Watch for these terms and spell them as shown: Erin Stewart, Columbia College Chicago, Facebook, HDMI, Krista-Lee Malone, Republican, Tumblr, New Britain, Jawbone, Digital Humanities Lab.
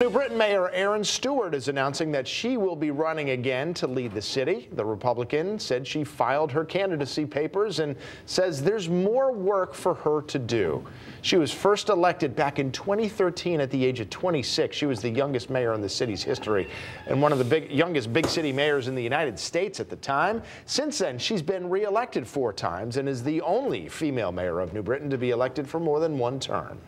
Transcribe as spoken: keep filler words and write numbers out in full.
New Britain Mayor Erin Stewart is announcing that she will be running again to lead the city. The Republican said she filed her candidacy papers and says there's more work for her to do. She was first elected back in twenty thirteen at the age of twenty-six. She was the youngest mayor in the city's history and one of the big, youngest big city mayors in the United States at the time. Since then, she's been reelected four times and is the only female mayor of New Britain to be elected for more than one term.